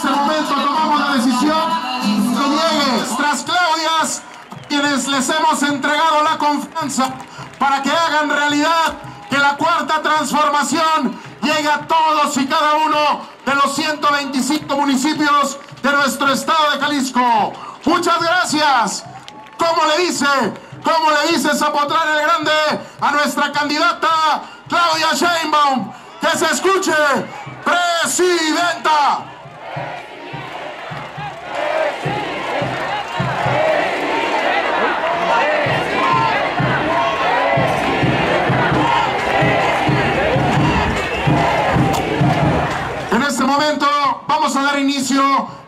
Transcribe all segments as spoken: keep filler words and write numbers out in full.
este momento tomamos la decisión que llegue tras Claudias, quienes les hemos entregado la confianza para que hagan realidad que la cuarta transformación llegue a todos y cada uno de los ciento veinticinco municipios de nuestro estado de Jalisco. Muchas gracias. ¿Cómo le dice? ¿Cómo le dice Zapotlán el Grande a nuestra candidata Claudia Sheinbaum? ¡Que se escuche! ¡Presidenta! En este momento vamos a dar inicio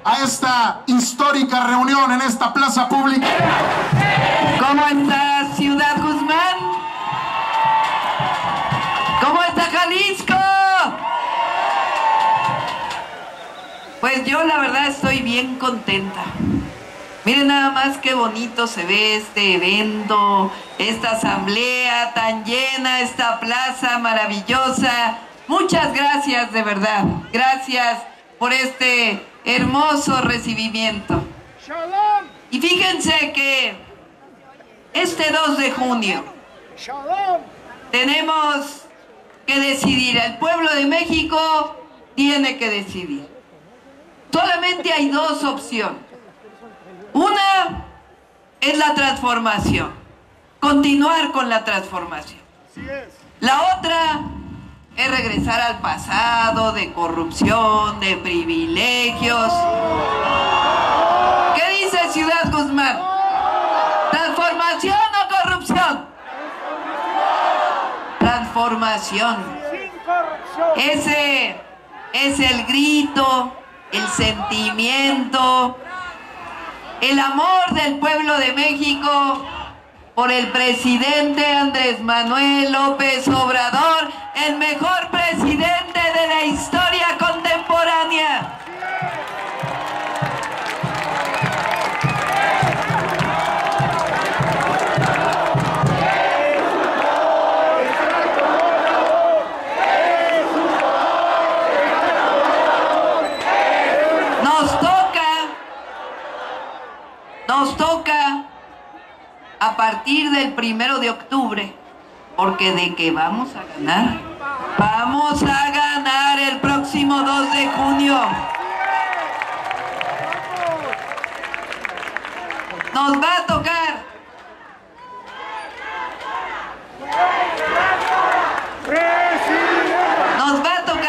a esta histórica reunión en esta plaza pública. ¿Cómo está Ciudad Guzmán? ¿Cómo está Jalisco? Pues yo la verdad estoy bien contenta. Miren nada más qué bonito se ve este evento, esta asamblea tan llena, esta plaza maravillosa. Muchas gracias de verdad. Gracias por este hermoso recibimiento. Y fíjense que este dos de junio tenemos que decidir. El pueblo de México tiene que decidir. Solamente hay dos opciones. Una es la transformación, continuar con la transformación. La otra es regresar al pasado de corrupción, de privilegios. ¿Qué dice Ciudad Guzmán? ¿Transformación o corrupción? Transformación. Ese es el grito, el sentimiento, el amor del pueblo de México por el presidente Andrés Manuel López Obrador, el mejor presidente de la historia contemporánea. Nos toca a partir del primero de octubre, porque de que vamos a ganar, vamos a ganar el próximo dos de junio. Nos va a tocar nos va a tocar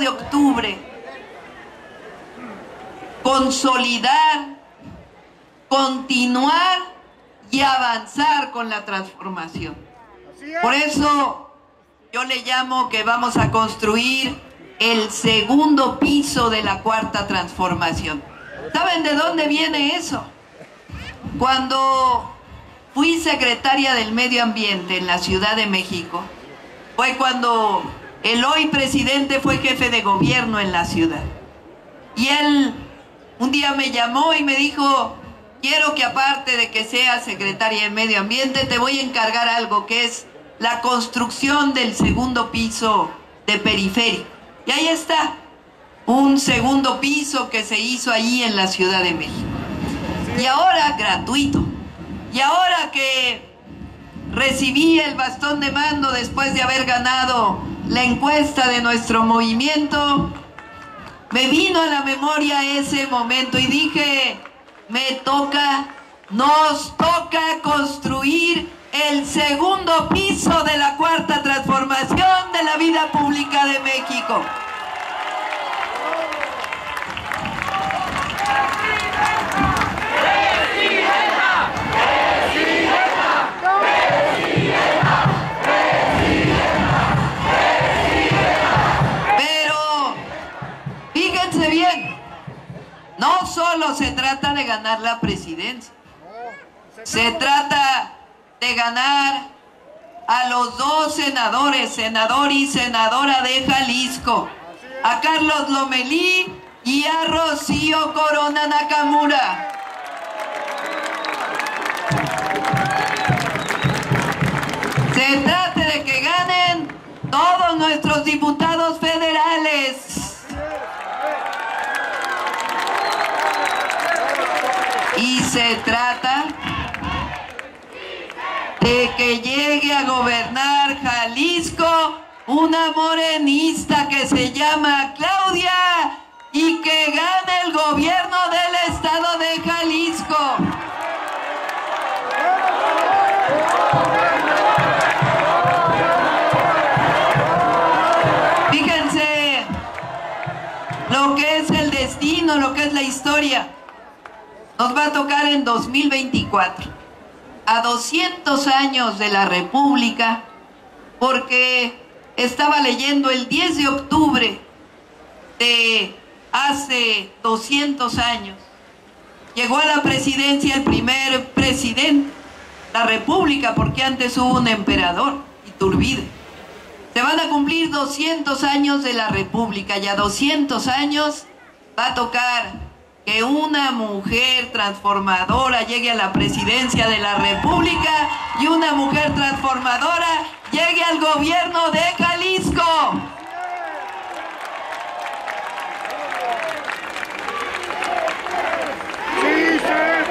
de octubre, consolidar, continuar y avanzar con la transformación. Por eso yo le llamo que vamos a construir el segundo piso de la cuarta transformación. ¿Saben de dónde viene eso? Cuando fui secretaria del Medio Ambiente en la Ciudad de México, fue cuando el hoy presidente fue jefe de gobierno en la ciudad. Y él un día me llamó y me dijo: quiero que aparte de que seas secretaria de Medio Ambiente, te voy a encargar algo que es la construcción del segundo piso de Periférico. Y ahí está, un segundo piso que se hizo ahí en la Ciudad de México. Y ahora gratuito. Y ahora que recibí el bastón de mando después de haber ganado la encuesta de nuestro movimiento, me vino a la memoria ese momento y dije: me toca, nos toca construir el segundo piso de la cuarta transformación de la vida pública de México. No solo se trata de ganar la presidencia, se trata de ganar a los dos senadores, senador y senadora de Jalisco, a Carlos Lomelí y a Rocío Corona Nakamura. Se trata de que ganen todos nuestros diputados federales. Y se trata de que llegue a gobernar Jalisco una morenista que se llama Claudia y que gane el gobierno del estado de Jalisco. Fíjense lo que es el destino, lo que es la historia. Nos va a tocar en dos mil veinticuatro, a doscientos años de la República, porque estaba leyendo el diez de octubre de hace doscientos años. Llegó a la presidencia el primer presidente de la República, porque antes hubo un emperador, Iturbide. Se van a cumplir doscientos años de la República, y a doscientos años va a tocar que una mujer transformadora llegue a la presidencia de la República, y una mujer transformadora llegue al gobierno de Jalisco.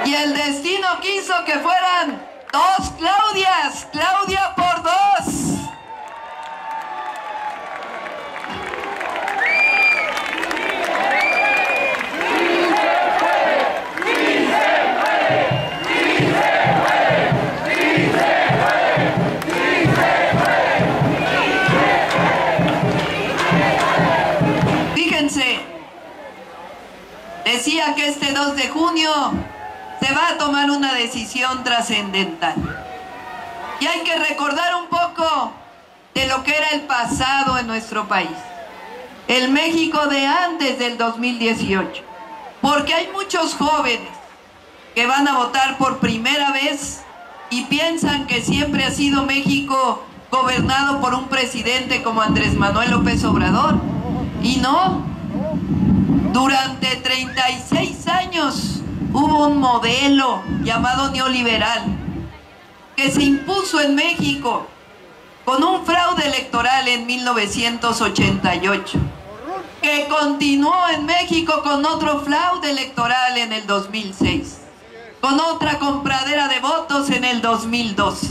Y el destino quiso que fueran dos Claudias, Claudia por dos. Decía que este dos de junio se va a tomar una decisión trascendental. Y hay que recordar un poco de lo que era el pasado en nuestro país. El México de antes del dos mil dieciocho. Porque hay muchos jóvenes que van a votar por primera vez y piensan que siempre ha sido México gobernado por un presidente como Andrés Manuel López Obrador. Y no. Durante treinta y seis años hubo un modelo llamado neoliberal que se impuso en México con un fraude electoral en mil novecientos ochenta y ocho, que continuó en México con otro fraude electoral en el dos mil seis, con otra compradera de votos en el dos mil doce,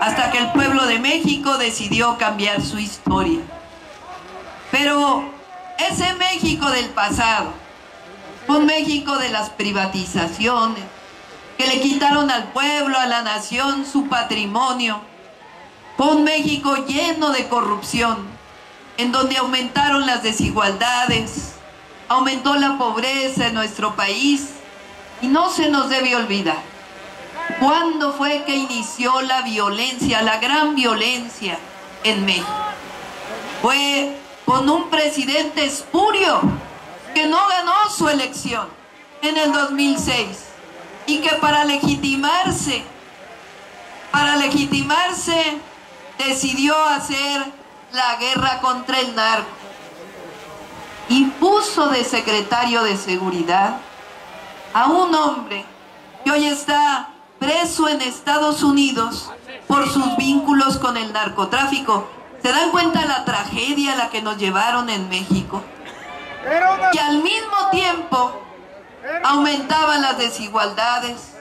hasta que el pueblo de México decidió cambiar su historia. Pero ese México del pasado, un México de las privatizaciones, que le quitaron al pueblo, a la nación, su patrimonio, un México lleno de corrupción, en donde aumentaron las desigualdades, aumentó la pobreza en nuestro país, y no se nos debe olvidar cuándo fue que inició la violencia, la gran violencia en México. Fue con un presidente espurio que no ganó su elección en el dos mil seis y que para legitimarse, para legitimarse decidió hacer la guerra contra el narco y puso de secretario de seguridad a un hombre que hoy está preso en Estados Unidos por sus vínculos con el narcotráfico. ¿Se dan cuenta la tragedia a la que nos llevaron en México? Y al mismo tiempo aumentaban las desigualdades.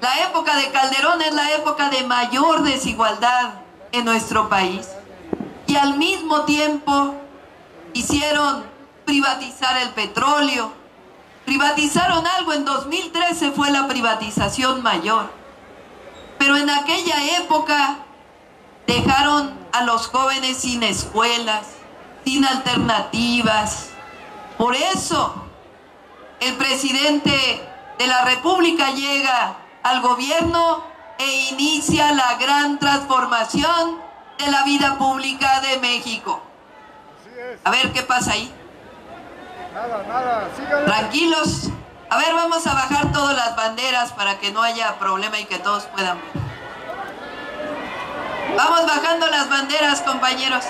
La época de Calderón es la época de mayor desigualdad en nuestro país. Y al mismo tiempo hicieron privatizar el petróleo. Privatizaron algo, en dos mil trece fue la privatización mayor. Pero en aquella época dejaron a los jóvenes sin escuelas, sin alternativas. Por eso el presidente de la República llega al gobierno e inicia la gran transformación de la vida pública de México. A ver qué pasa ahí. Nada, nada, síganle. Tranquilos. A ver, vamos a bajar todas las banderas para que no haya problema y que todos puedan ver. Vamos bajando las banderas, compañeros.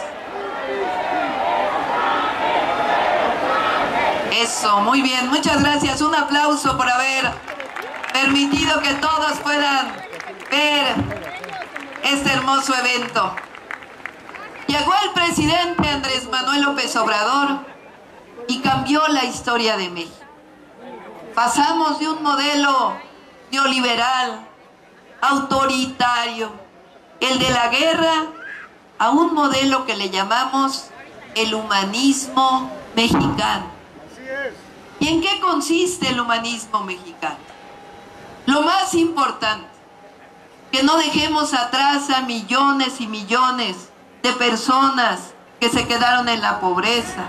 Eso, muy bien, muchas gracias. Un aplauso por haber permitido que todos puedan ver este hermoso evento. Llegó el presidente Andrés Manuel López Obrador y cambió la historia de México. Pasamos de un modelo neoliberal, autoritario, el de la guerra, a un modelo que le llamamos el humanismo mexicano. ¿Y en qué consiste el humanismo mexicano? Lo más importante, que no dejemos atrás a millones y millones de personas que se quedaron en la pobreza,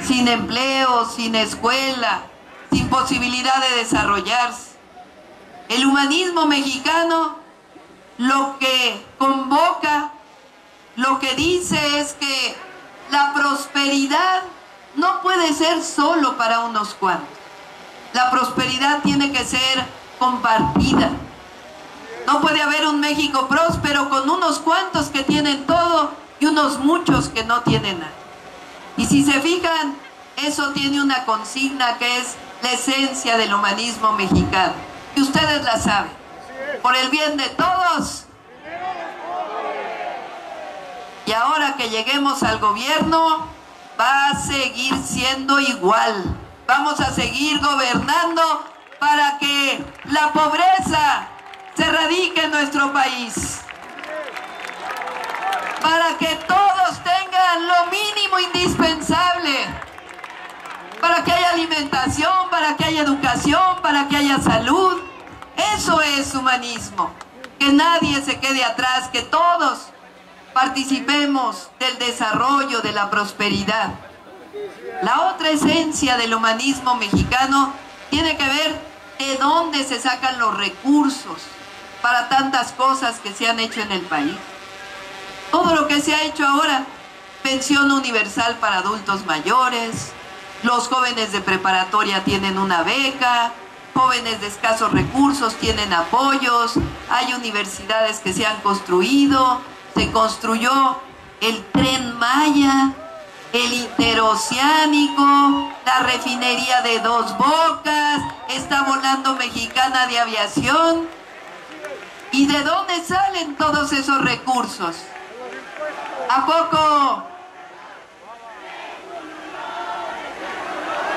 sin empleo, sin escuela, sin posibilidad de desarrollarse. El humanismo mexicano lo que convoca, lo que dice es que la prosperidad no puede ser solo para unos cuantos. La prosperidad tiene que ser compartida. No puede haber un México próspero con unos cuantos que tienen todo y unos muchos que no tienen nada. Y si se fijan, eso tiene una consigna que es la esencia del humanismo mexicano. Y ustedes la saben. Por el bien de todos. Y ahora que lleguemos al gobierno, va a seguir siendo igual. Vamos a seguir gobernando para que la pobreza se radique en nuestro país. Para que todos tengan lo mínimo indispensable. Para que haya alimentación, para que haya educación, para que haya salud. Eso es humanismo. Que nadie se quede atrás, que todos participemos del desarrollo, de la prosperidad. La otra esencia del humanismo mexicano tiene que ver de dónde se sacan los recursos para tantas cosas que se han hecho en el país. Todo lo que se ha hecho ahora, pensión universal para adultos mayores, los jóvenes de preparatoria tienen una beca, jóvenes de escasos recursos tienen apoyos, hay universidades que se han construido, se construyó el Tren Maya, el interoceánico, la refinería de Dos Bocas, está volando Mexicana de Aviación. ¿Y de dónde salen todos esos recursos? ¿A poco?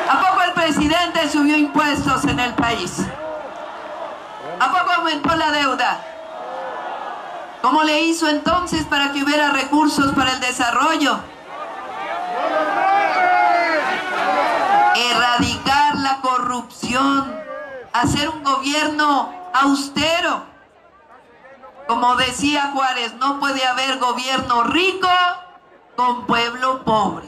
¿A poco el presidente subió impuestos en el país? ¿A poco aumentó la deuda? ¿Cómo le hizo entonces para que hubiera recursos para el desarrollo? Erradicar la corrupción, hacer un gobierno austero. Como decía Juárez, no puede haber gobierno rico con pueblo pobre.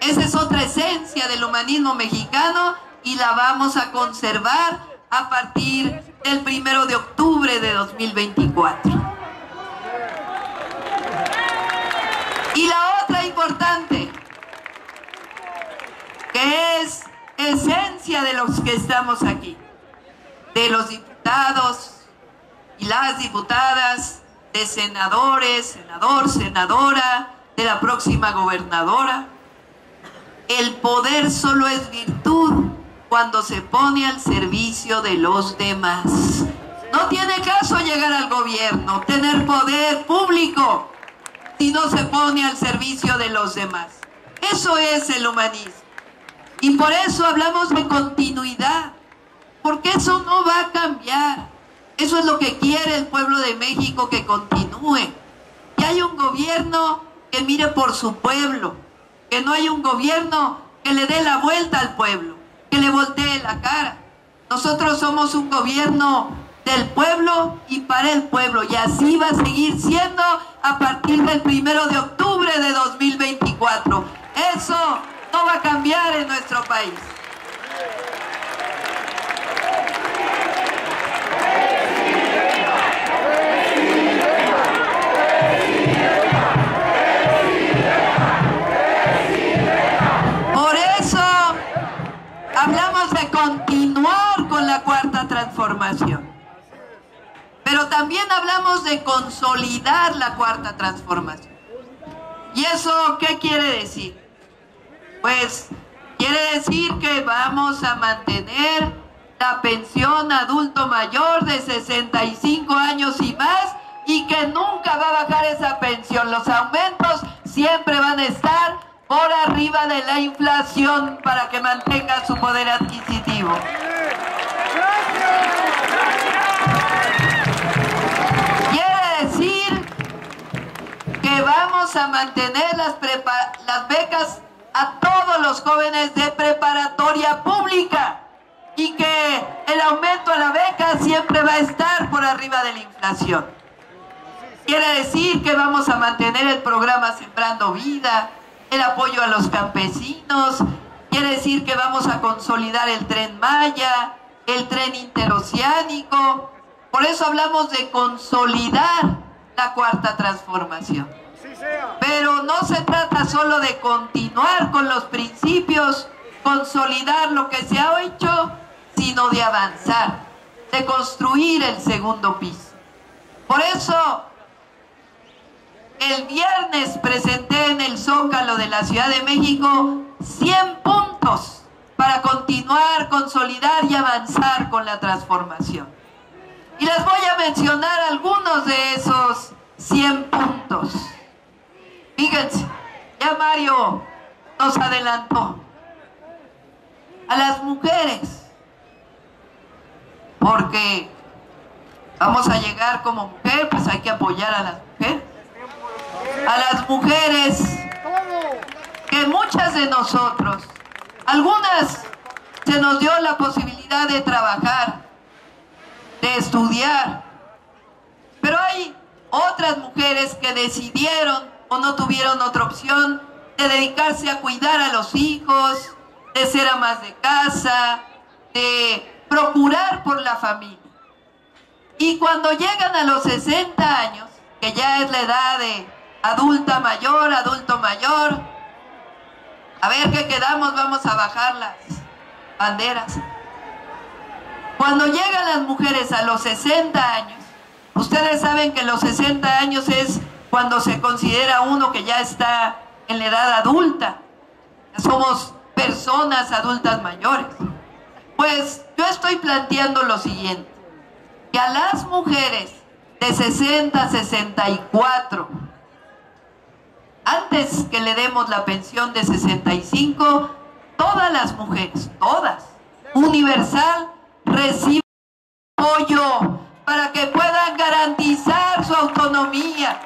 Esa es otra esencia del humanismo mexicano y la vamos a conservar a partir del primero de octubre de dos mil veinticuatro. Y la otra importante, que es esencia de los que estamos aquí, de los diputados y las diputadas, de senadores, senador, senadora, de la próxima gobernadora. El poder solo es virtud cuando se pone al servicio de los demás. No tiene caso llegar al gobierno, tener poder público, si no se pone al servicio de los demás. Eso es el humanismo. Y por eso hablamos de continuidad, porque eso no va a cambiar. Eso es lo que quiere el pueblo de México, que continúe. Que haya un gobierno que mire por su pueblo, que no haya un gobierno que le dé la vuelta al pueblo, que le voltee la cara. Nosotros somos un gobierno del pueblo y para el pueblo, y así va a seguir siendo a partir del primero de octubre de dos mil veinticuatro. Eso no va a cambiar en nuestro país. Por eso hablamos de continuar con la cuarta transformación. Pero también hablamos de consolidar la cuarta transformación. ¿Y eso qué quiere decir? Pues quiere decir que vamos a mantener la pensión adulto mayor de sesenta y cinco años y más, y que nunca va a bajar esa pensión. Los aumentos siempre van a estar por arriba de la inflación para que mantenga su poder adquisitivo. Quiere decir que vamos a mantener las, prepa las becas a todos los jóvenes de preparatoria pública, y que el aumento a la beca siempre va a estar por arriba de la inflación. Quiere decir que vamos a mantener el programa Sembrando Vida, el apoyo a los campesinos. Quiere decir que vamos a consolidar el Tren Maya, el tren interoceánico. Por eso hablamos de consolidar la cuarta transformación. Pero no se trata solo de continuar con los principios, consolidar lo que se ha hecho, sino de avanzar, de construir el segundo piso. Por eso, el viernes presenté en el Zócalo de la Ciudad de México cien puntos para continuar, consolidar y avanzar con la transformación. Y les voy a mencionar algunos de esos cien puntos. Fíjense, ya Mario nos adelantó. A las mujeres, porque vamos a llegar como mujer, pues hay que apoyar a las mujeres. A las mujeres, que muchas de nosotros, algunas se nos dio la posibilidad de trabajar, de estudiar, pero hay otras mujeres que decidieron o no tuvieron otra opción de dedicarse a cuidar a los hijos, de ser amas de casa, de procurar por la familia. Y cuando llegan a los sesenta años, que ya es la edad de adulta mayor, adulto mayor, a ver qué quedamos, vamos a bajar las banderas. Cuando llegan las mujeres a los sesenta años, ustedes saben que los sesenta años es cuando se considera uno que ya está en la edad adulta. Somos personas adultas mayores. Pues yo estoy planteando lo siguiente: que a las mujeres de sesenta a sesenta y cuatro, antes que le demos la pensión de sesenta y cinco, todas las mujeres, todas, universal, reciben apoyo para que puedan garantizar su autonomía.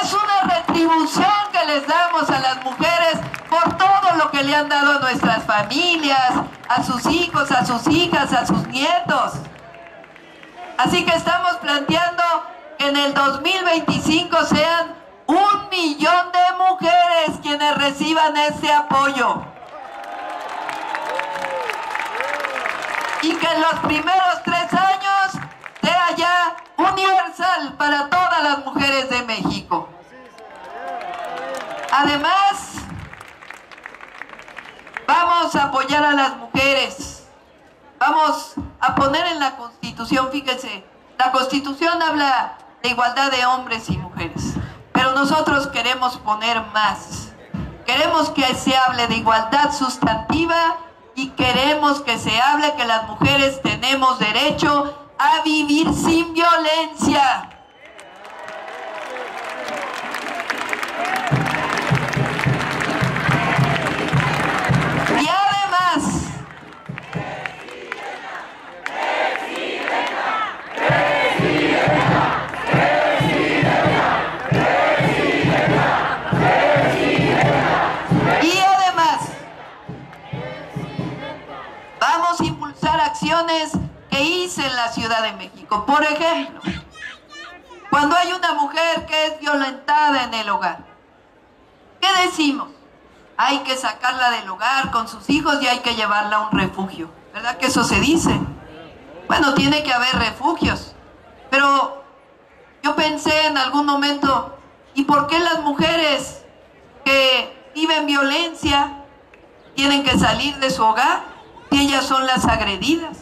Es una retribución que les damos a las mujeres por todo lo que le han dado a nuestras familias, a sus hijos, a sus hijas, a sus nietos. Así que estamos planteando que en el dos mil veinticinco sean un millón de mujeres quienes reciban ese apoyo. Y que en los primeros tres años sea ya universal para todas las mujeres de México. Además, vamos a apoyar a las mujeres. Vamos a poner en la Constitución, fíjense, la Constitución habla de igualdad de hombres y mujeres, pero nosotros queremos poner más. Queremos que se hable de igualdad sustantiva y queremos que se hable que las mujeres tenemos derecho a vivir sin violencia. Que hice en la Ciudad de México. Por ejemplo, cuando hay una mujer que es violentada en el hogar, ¿qué decimos? Hay que sacarla del hogar con sus hijos y hay que llevarla a un refugio. ¿Verdad que eso se dice? Bueno, tiene que haber refugios. Pero yo pensé en algún momento, ¿y por qué las mujeres que viven violencia tienen que salir de su hogar? Ellas son las agredidas.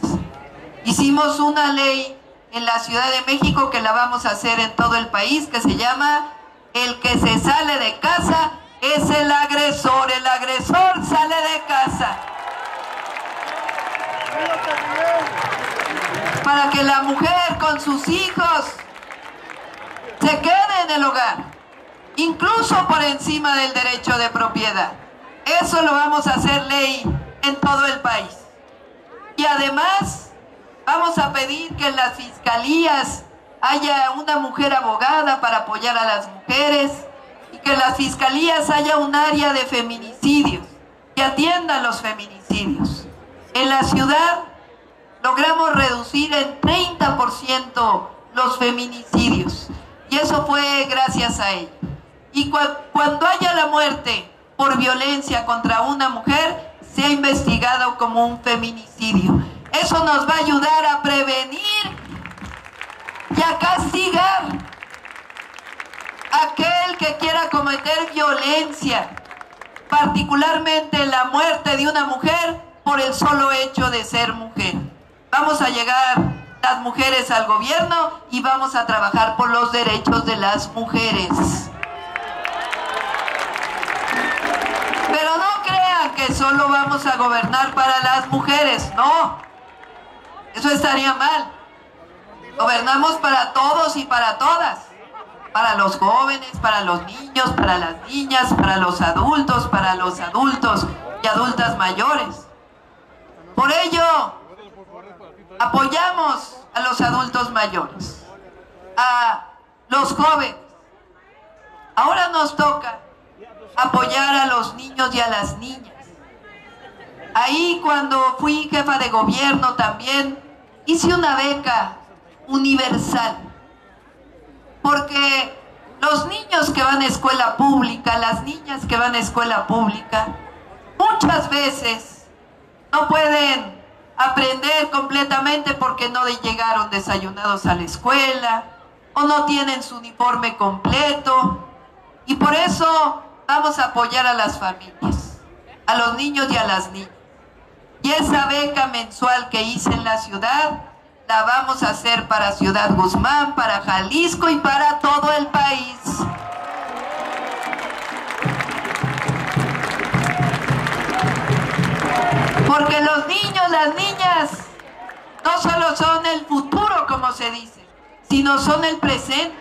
Hicimos una ley en la Ciudad de México que la vamos a hacer en todo el país, que se llama: el que se sale de casa es el agresor, el agresor sale de casa. Para que la mujer con sus hijos se quede en el hogar, incluso por encima del derecho de propiedad. Eso lo vamos a hacer ley en todo el país. Y además vamos a pedir que en las fiscalías haya una mujer abogada para apoyar a las mujeres, y que en las fiscalías haya un área de feminicidios que atienda los feminicidios. En la ciudad logramos reducir en treinta por ciento los feminicidios, y eso fue gracias a ello. Y cu cuando haya la muerte por violencia contra una mujer, sea investigado como un feminicidio. Eso nos va a ayudar a prevenir y a castigar a aquel que quiera cometer violencia, particularmente la muerte de una mujer por el solo hecho de ser mujer. Vamos a llegar las mujeres al gobierno y vamos a trabajar por los derechos de las mujeres. Pero no crean que solo vamos a gobernar para las mujeres, no. Eso estaría mal. Gobernamos para todos y para todas, para los jóvenes, para los niños, para las niñas, para los adultos, para los adultos y adultas mayores. Por ello, apoyamos a los adultos mayores, a los jóvenes. Ahora nos toca apoyar a los niños y a las niñas. Ahí, cuando fui jefa de gobierno también, hice una beca universal, porque los niños que van a escuela pública, las niñas que van a escuela pública, muchas veces no pueden aprender completamente porque no llegaron desayunados a la escuela, o no tienen su uniforme completo, y por eso vamos a apoyar a las familias, a los niños y a las niñas. Y esa beca mensual que hice en la ciudad la vamos a hacer para Ciudad Guzmán, para Jalisco y para todo el país. Porque los niños, las niñas, no solo son el futuro, como se dice, sino son el presente.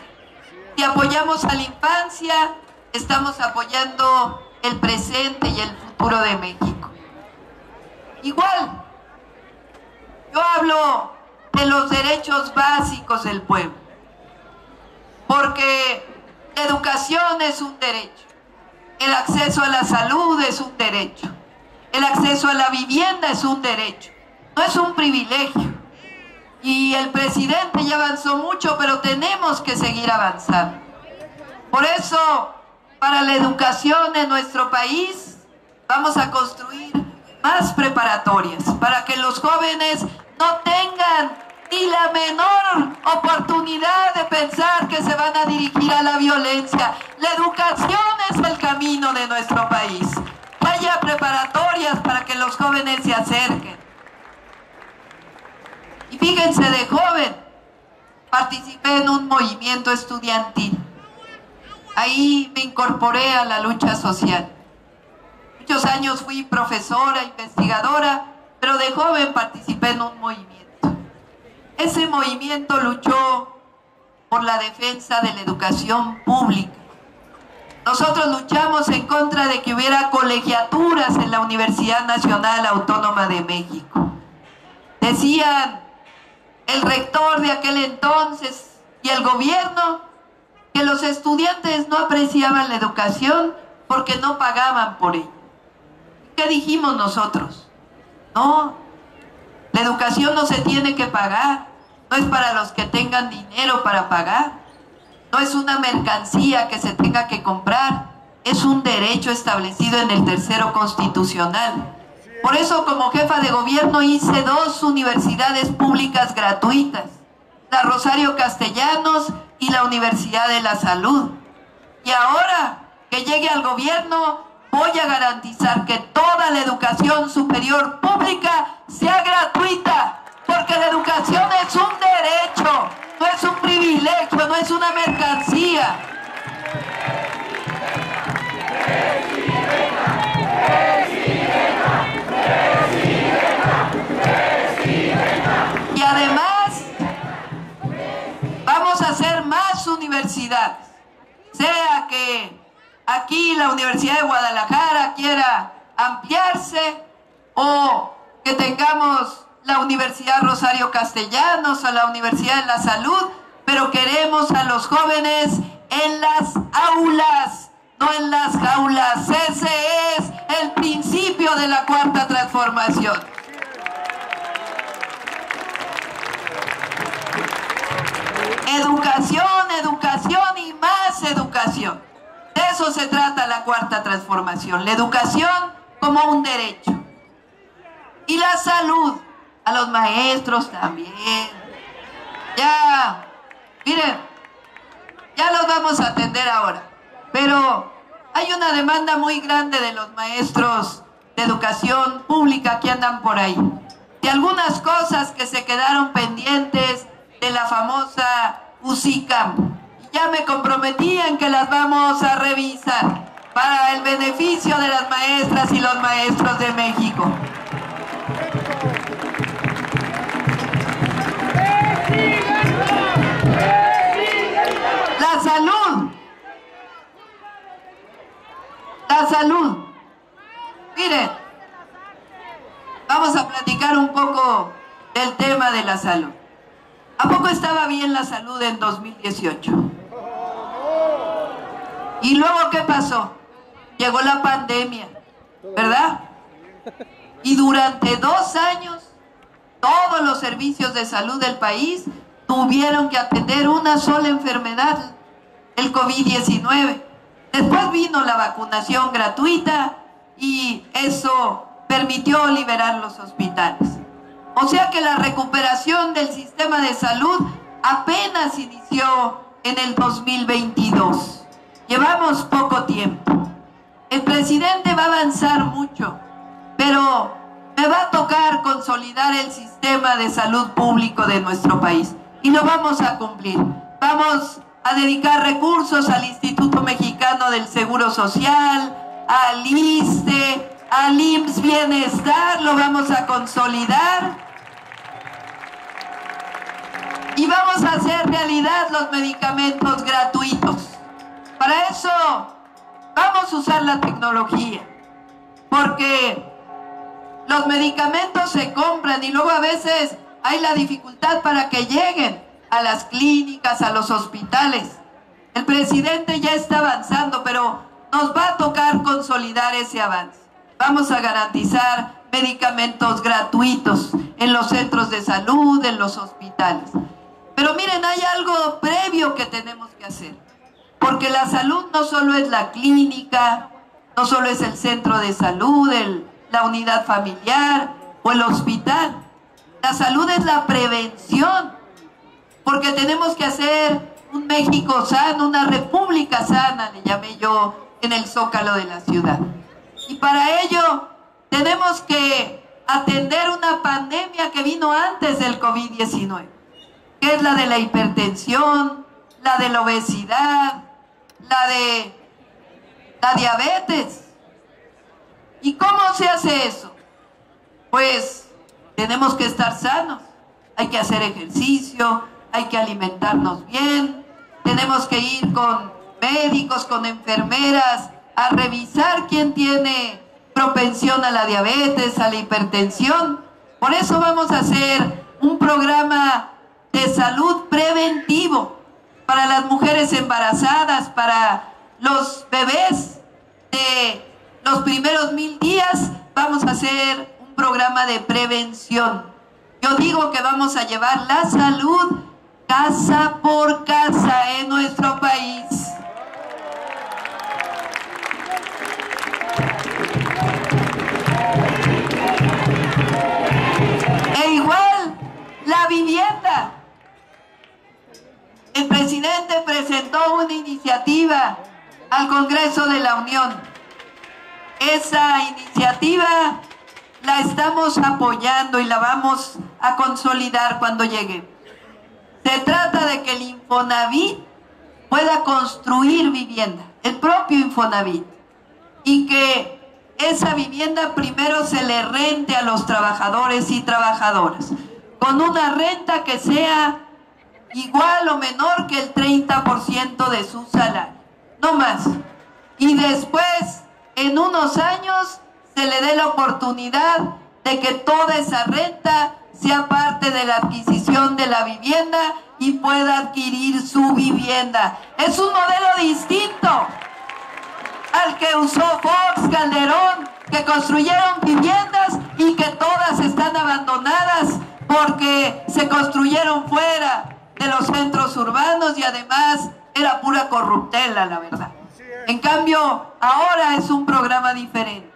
Si apoyamos a la infancia, estamos apoyando el presente y el futuro de México. Igual, yo hablo de los derechos básicos del pueblo, porque la educación es un derecho, el acceso a la salud es un derecho, el acceso a la vivienda es un derecho, no es un privilegio. Y el presidente ya avanzó mucho, pero tenemos que seguir avanzando. Por eso, para la educación en nuestro país, vamos a construir más preparatorias, para que los jóvenes no tengan ni la menor oportunidad de pensar que se van a dirigir a la violencia. La educación es el camino de nuestro país. Que haya preparatorias para que los jóvenes se acerquen. Y fíjense, de joven participé en un movimiento estudiantil. Ahí me incorporé a la lucha social. Muchos años fui profesora, investigadora, pero de joven participé en un movimiento. Ese movimiento luchó por la defensa de la educación pública. Nosotros luchamos en contra de que hubiera colegiaturas en la Universidad Nacional Autónoma de México. Decían el rector de aquel entonces y el gobierno que los estudiantes no apreciaban la educación porque no pagaban por ella. ¿Qué dijimos nosotros? No, la educación no se tiene que pagar, no es para los que tengan dinero para pagar, no es una mercancía que se tenga que comprar, es un derecho establecido en el tercero constitucional. Por eso, como jefa de gobierno, hice dos universidades públicas gratuitas, la Rosario Castellanos y la Universidad de la Salud. Y ahora que llegue al gobierno, voy a garantizar que toda la educación superior pública sea gratuita. porque la educación es un derecho, no es un privilegio, no es una mercancía. Y además vamos a hacer más universidades, sea que aquí la Universidad de Guadalajara quiera ampliarse o que tengamos la Universidad Rosario Castellanos o la Universidad de la Salud, pero queremos a los jóvenes en las aulas, no en las jaulas. Ese es el principio de la Cuarta Transformación. Educación, educación y más educación. De eso se trata la Cuarta Transformación, la educación como un derecho. Y la salud, a los maestros también. Ya, miren, ya los vamos a atender ahora, pero hay una demanda muy grande de los maestros de educación pública que andan por ahí. De algunas cosas que se quedaron pendientes de la famosa U C I CAM. Ya me comprometían que las vamos a revisar para el beneficio de las maestras y los maestros de México. La salud. La salud. Miren, vamos a platicar un poco del tema de la salud. ¿A poco estaba bien la salud en dos mil dieciocho? ¿Y luego qué pasó? Llegó la pandemia, ¿verdad? Y durante dos años, todos los servicios de salud del país tuvieron que atender una sola enfermedad, el COVID diecinueve. Después vino la vacunación gratuita y eso permitió liberar los hospitales. O sea que la recuperación del sistema de salud apenas inició en el dos mil veintidós. Llevamos poco tiempo. El presidente va a avanzar mucho, pero me va a tocar consolidar el sistema de salud público de nuestro país. Y lo vamos a cumplir. Vamos a dedicar recursos al Instituto Mexicano del Seguro Social, al ISSSTE, al I M S S Bienestar, lo vamos a consolidar y vamos a hacer realidad los medicamentos gratuitos. Para eso vamos a usar la tecnología, porque los medicamentos se compran y luego a veces hay la dificultad para que lleguen a las clínicas, a los hospitales. El presidente ya está avanzando, pero nos va a tocar consolidar ese avance. Vamos a garantizar medicamentos gratuitos en los centros de salud, en los hospitales. Pero miren, hay algo previo que tenemos que hacer, porque la salud no solo es la clínica, no solo es el centro de salud, el, la unidad familiar o el hospital. La salud es la prevención, porque tenemos que hacer un México sano, una república sana, le llamé yo, en el Zócalo de la ciudad. Y para ello tenemos que atender una pandemia que vino antes del COVID diecinueve, que es la de la hipertensión, la de la obesidad, la de la diabetes. ¿Y cómo se hace eso? Pues tenemos que estar sanos, hay que hacer ejercicio, hay que alimentarnos bien, tenemos que ir con médicos, con enfermeras, a revisar quién tiene propensión a la diabetes, a la hipertensión. Por eso vamos a hacer un programa de salud preventivo para las mujeres embarazadas, para los bebés de los primeros mil días. Vamos a hacer un programa de prevención. Yo digo que vamos a llevar la salud casa por casa en nuestro país. La vivienda. El presidente presentó una iniciativa al Congreso de la Unión. Esa iniciativa la estamos apoyando y la vamos a consolidar cuando llegue. Se trata de que el Infonavit pueda construir vivienda, el propio Infonavit, y que esa vivienda primero se le rente a los trabajadores y trabajadoras, con una renta que sea igual o menor que el treinta por ciento de su salario, no más. Y después, en unos años, se le dé la oportunidad de que toda esa renta sea parte de la adquisición de la vivienda y pueda adquirir su vivienda. Es un modelo distinto al que usó Fox, Calderón, que construyeron viviendas y que todas están abandonadas porque se construyeron fuera de los centros urbanos y además era pura corruptela, la verdad. En cambio, ahora es un programa diferente.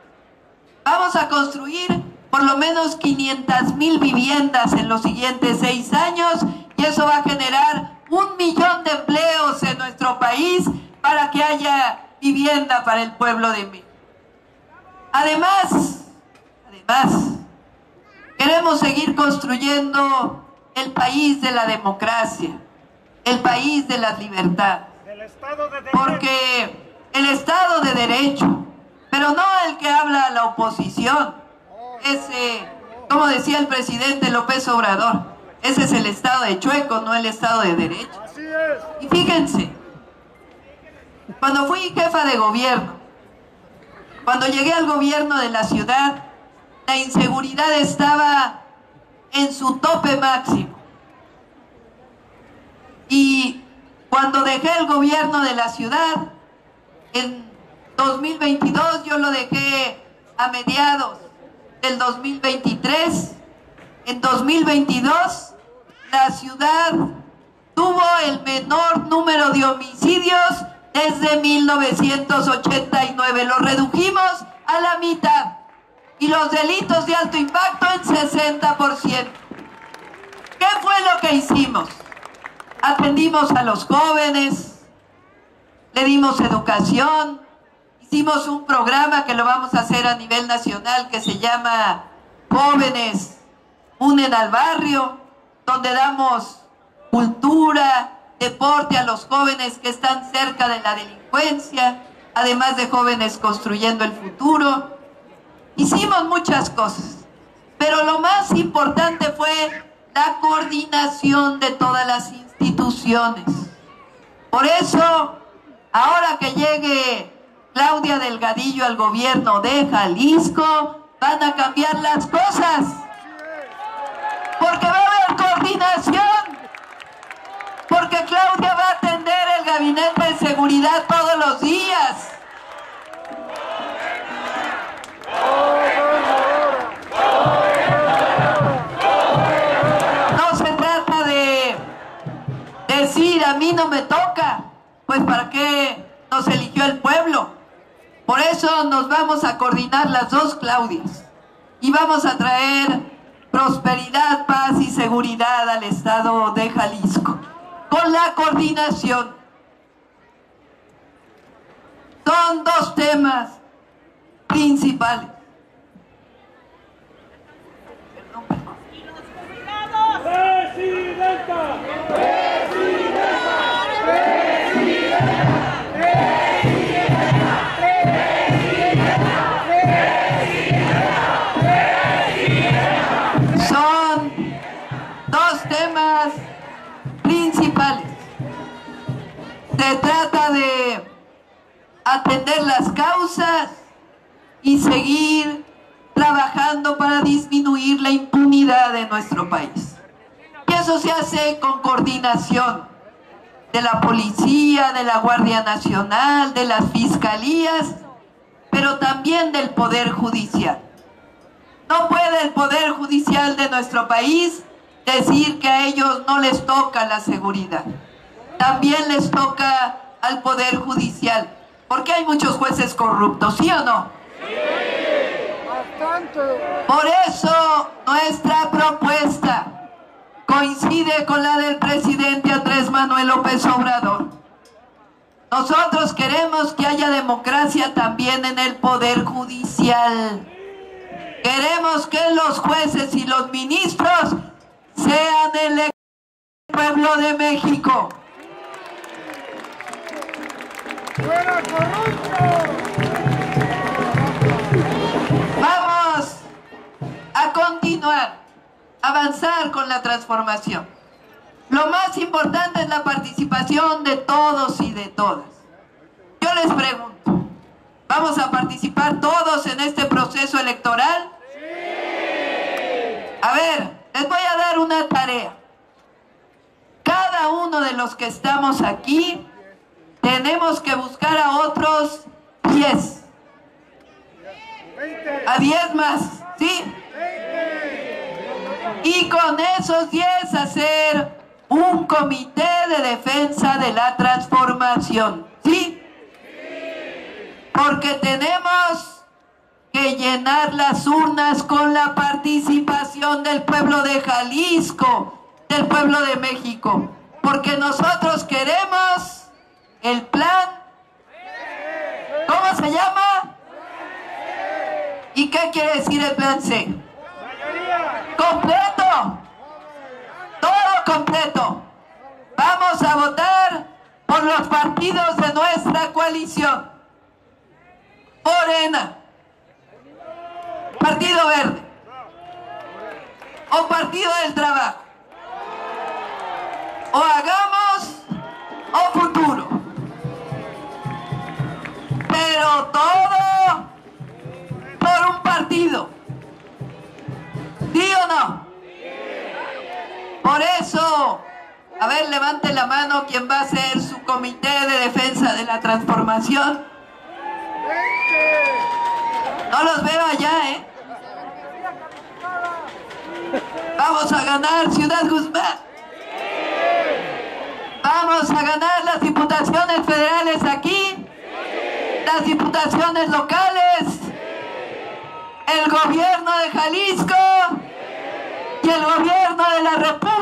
Vamos a construir por lo menos quinientas mil viviendas en los siguientes seis años y eso va a generar un millón de empleos en nuestro país para que haya vivienda para el pueblo de México. Además, además, queremos seguir construyendo el país de la democracia, el país de las libertades, porque el Estado de Derecho, pero no el que habla a la oposición, ese, como decía el presidente López Obrador, ese es el Estado de Chueco, no el Estado de Derecho. Y fíjense, cuando fui jefa de gobierno, cuando llegué al gobierno de la ciudad, la inseguridad estaba en su tope máximo. Y cuando dejé el gobierno de la ciudad, en dos mil veintidós, yo lo dejé a mediados del dos mil veintitrés, en dos mil veintidós la ciudad tuvo el menor número de homicidios desde mil novecientos ochenta y nueve, lo redujimos a la mitad y los delitos de alto impacto en sesenta por ciento. ¿Qué fue lo que hicimos? Atendimos a los jóvenes, le dimos educación, hicimos un programa que lo vamos a hacer a nivel nacional que se llama Jóvenes Unen al Barrio, donde damos cultura, deporte a los jóvenes que están cerca de la delincuencia, además de Jóvenes Construyendo el Futuro. Hicimos muchas cosas, pero lo más importante fue la coordinación de todas las instituciones. Por eso, ahora que llegue Claudia Delgadillo al gobierno de Jalisco, van a cambiar las cosas, porque va a haber coordinación. Porque Claudia va a atender el gabinete de seguridad todos los días. No se trata de decir a mí no me toca, pues para qué nos eligió el pueblo. Por eso nos vamos a coordinar las dos Claudias y vamos a traer prosperidad, paz y seguridad al estado de Jalisco. Con la coordinación. Son dos temas principales. Perdón, perdón. Y los jubilados. Presidenta. Presidenta. Presidenta. Presidenta. Presidenta. Presidenta. Presidenta. Son dos temas principales. Se trata de atender las causas y seguir trabajando para disminuir la impunidad de nuestro país. Y eso se hace con coordinación de la policía, de la Guardia Nacional, de las fiscalías, pero también del Poder Judicial. No puede el Poder Judicial de nuestro país decir que a ellos no les toca la seguridad. También les toca al Poder Judicial, porque hay muchos jueces corruptos, ¿sí o no? Sí. Bastante. Por eso nuestra propuesta coincide con la del presidente Andrés Manuel López Obrador. Nosotros queremos que haya democracia también en el Poder Judicial. Queremos que los jueces y los ministros sean electos por el pueblo de México. ¡Fuera corrupto! Vamos a continuar, avanzar con la transformación. Lo más importante es la participación de todos y de todas. Yo les pregunto, ¿vamos a participar todos en este proceso electoral? ¡Sí! A ver, les voy a dar una tarea. Cada uno de los que estamos aquí tenemos que buscar a otros diez. A diez más, ¿sí? Y con esos diez hacer un comité de defensa de la transformación, ¿sí? Porque tenemos que llenar las urnas con la participación del pueblo de Jalisco, del pueblo de México, porque nosotros queremos el plan. ¿Cómo se llama? ¿Y qué quiere decir el plan C? Completo, todo completo. Vamos a votar por los partidos de nuestra coalición: Morena, Partido Verde o Partido del Trabajo, o Hagamos o Futuro, pero todo por un partido. ¿Sí o no? Por eso, a ver, levante la mano quien va a ser su comité de defensa de la transformación. No los veo allá, ¿eh? Vamos a ganar Ciudad Guzmán. Vamos a ganar las diputaciones federales aquí, las diputaciones locales, el gobierno de Jalisco y el gobierno de la República.